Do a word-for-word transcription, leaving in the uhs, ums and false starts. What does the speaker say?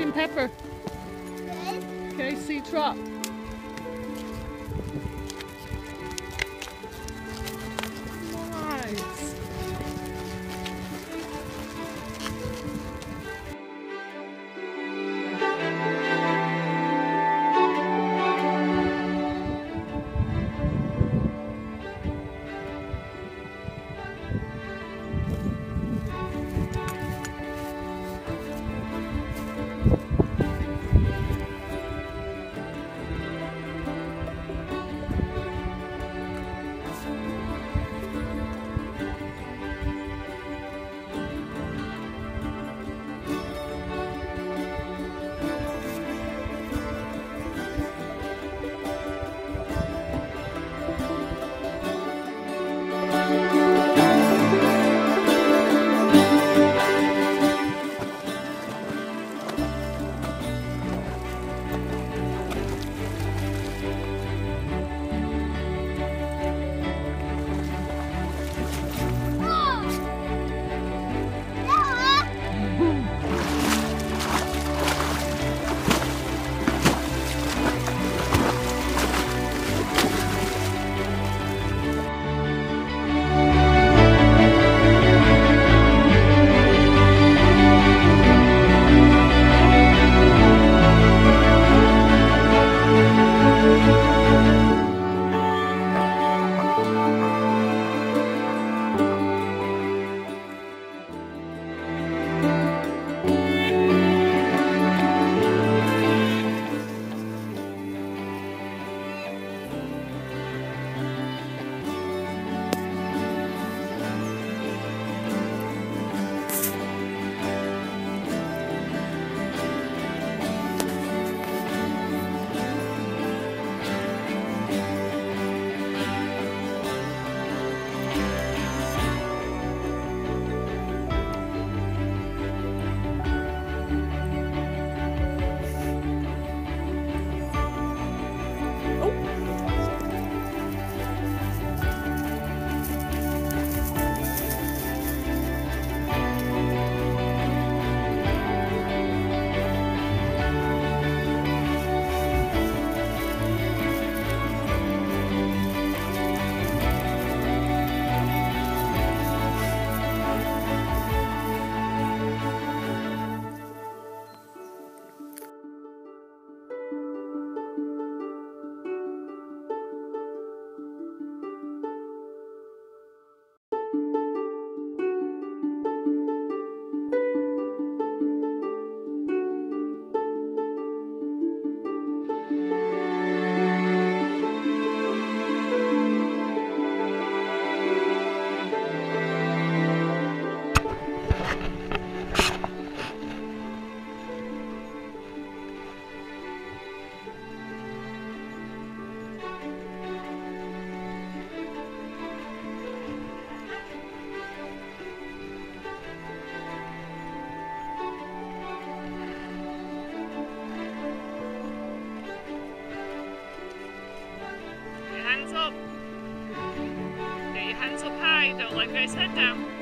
right in Pepper. Good. Okay, see, drop. Hands up. Get your hands up high. Don't let Grace head down.